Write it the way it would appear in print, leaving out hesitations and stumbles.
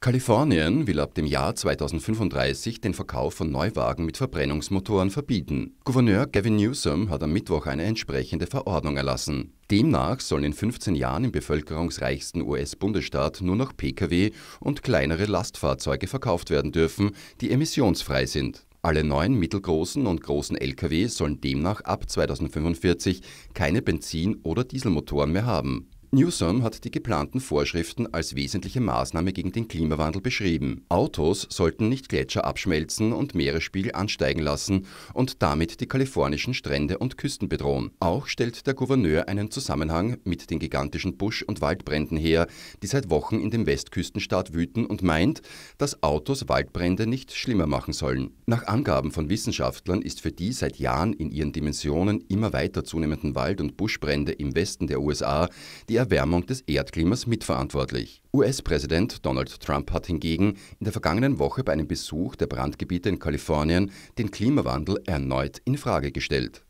Kalifornien will ab dem Jahr 2035 den Verkauf von Neuwagen mit Verbrennungsmotoren verbieten. Gouverneur Gavin Newsom hat am Mittwoch eine entsprechende Verordnung erlassen. Demnach sollen in 15 Jahren im bevölkerungsreichsten US-Bundesstaat nur noch Pkw und kleinere Lastfahrzeuge verkauft werden dürfen, die emissionsfrei sind. Alle neuen mittelgroßen und großen Lkw sollen demnach ab 2045 keine Benzin- oder Dieselmotoren mehr haben. Newsom hat die geplanten Vorschriften als wesentliche Maßnahme gegen den Klimawandel beschrieben. Autos sollten nicht Gletscher abschmelzen und Meeresspiegel ansteigen lassen und damit die kalifornischen Strände und Küsten bedrohen. Auch stellt der Gouverneur einen Zusammenhang mit den gigantischen Busch- und Waldbränden her, die seit Wochen in dem Westküstenstaat wüten, und meint, dass Autos Waldbrände nicht schlimmer machen sollen. Nach Angaben von Wissenschaftlern ist für die seit Jahren in ihren Dimensionen immer weiter zunehmenden Wald- und Buschbrände im Westen der USA die Erwärmung des Erdklimas mitverantwortlich. US-Präsident Donald Trump hat hingegen in der vergangenen Woche bei einem Besuch der Brandgebiete in Kalifornien den Klimawandel erneut in Frage gestellt.